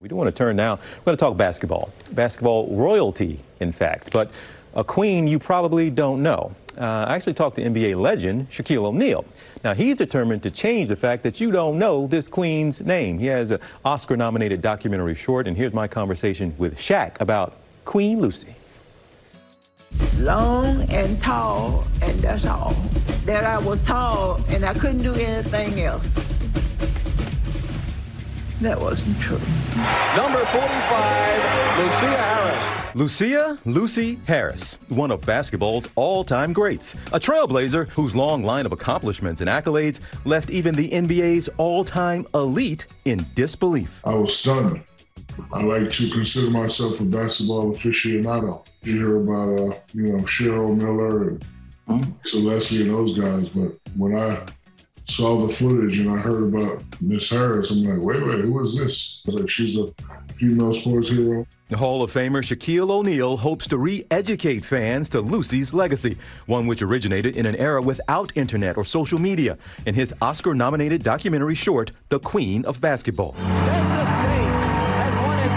We do want to turn now. We're going to talk basketball. Basketball royalty, in fact. But a queen you probably don't know. I actually talked to NBA legend Shaquille O'Neal. Now, he's determined to change the fact that you don't know this queen's name. He has an Oscar-nominated documentary short, and here's my conversation with Shaq about Queen Lucy. Long and tall, and that's all. That I was tall, and I couldn't do anything else. That wasn't true. Number 45, Lusia Harris. Lucy Harris, one of basketball's all-time greats, a trailblazer whose long line of accomplishments and accolades left even the NBA's all-time elite in disbelief. I was stunned. I like to consider myself a basketball aficionado. You hear about, Cheryl Miller and Celestia and those guys, but when I saw the footage and I heard about Miss Harris, I'm like, wait, who is this? Like, she's a female sports hero. The Hall of Famer Shaquille O'Neal hopes to re-educate fans to Lucy's legacy, one which originated in an era without internet or social media, in his Oscar-nominated documentary short, The Queen of Basketball. Delta State has won its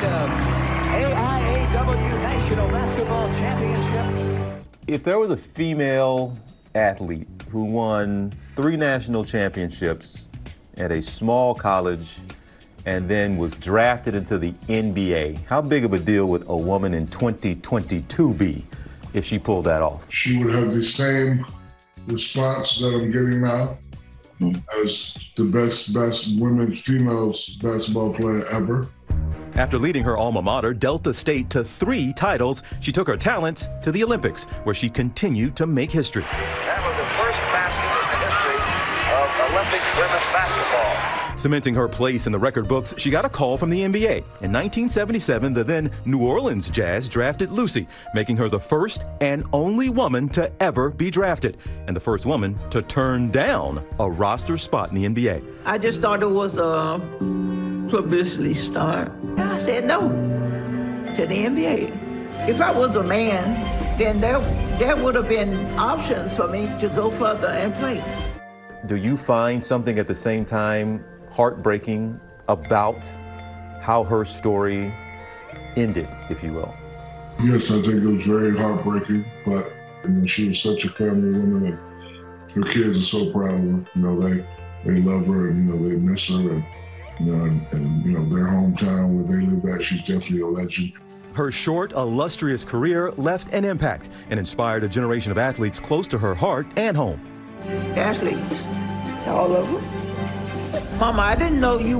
third consecutive AIAW National Basketball Championship. If there was a female athlete who won 3 national championships at a small college and then was drafted into the NBA, how big of a deal would a woman in 2022 be if she pulled that off? She would have the same response that I'm getting now as the best females basketball player ever. After leading her alma mater, Delta State, to 3 titles, she took her talents to the Olympics, where she continued to make history. That was the first basket in the history of Olympic women's basketball. Cementing her place in the record books, she got a call from the NBA. In 1977, the then New Orleans Jazz drafted Lucy, making her the first and only woman to ever be drafted, and the first woman to turn down a roster spot in the NBA. I just thought it was publicity stunt. I said no to the NBA. If I was a man, then there would have been options for me to go further and play. Do you find something at the same time heartbreaking about how her story ended, if you will? Yes, I think it was very heartbreaking, but she was such a family woman, and her kids are so proud of her. They love her, and they miss her. And their hometown where they live at, she's definitely a legend. Her short, illustrious career left an impact and inspired a generation of athletes close to her heart and home. Athletes, all of them. Mama, I didn't know you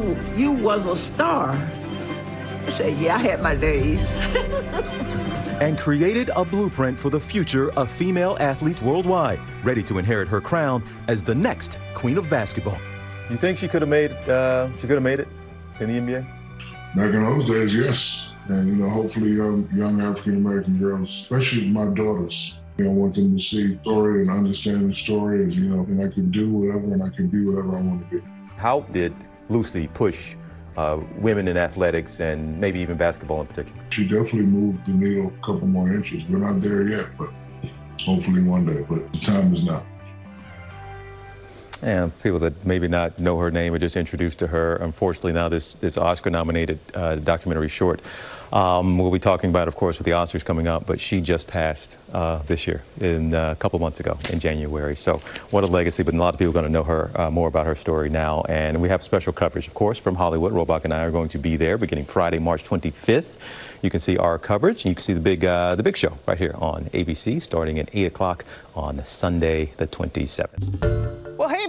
was a star. I said, yeah, I had my days. And created a blueprint for the future of female athletes worldwide, ready to inherit her crown as the next Queen of Basketball. You think she could have made it in the NBA? Back in those days, yes. And hopefully young African American girls, especially my daughters, I want them to see the story and understand the story, and and I can do whatever and I can be whatever I want to be. How did Lucy push women in athletics and maybe even basketball in particular? She definitely moved the needle a couple more inches. We're not there yet, but hopefully one day. But the time is now. And people that maybe not know her name or just introduced to her, unfortunately, now this Oscar-nominated documentary short. We'll be talking about, of course, with the Oscars coming up, but she just passed this year, a couple months ago, in January. So what a legacy, but a lot of people are going to know her, more about her story now. And we have special coverage, of course, from Hollywood. Robach and I are going to be there beginning Friday, March 25th. You can see our coverage, and you can see the big show right here on ABC, starting at 8 o'clock on Sunday, the 27th. Well, hey